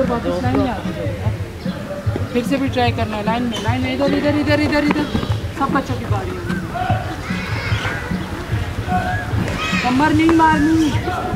उधर वापस लाइन में आते फिर से भी ट्राई करना है। लाइन में इधर इधर इधर इधर इधर सब बच्चों की बारी है। कमर नहीं मारनी।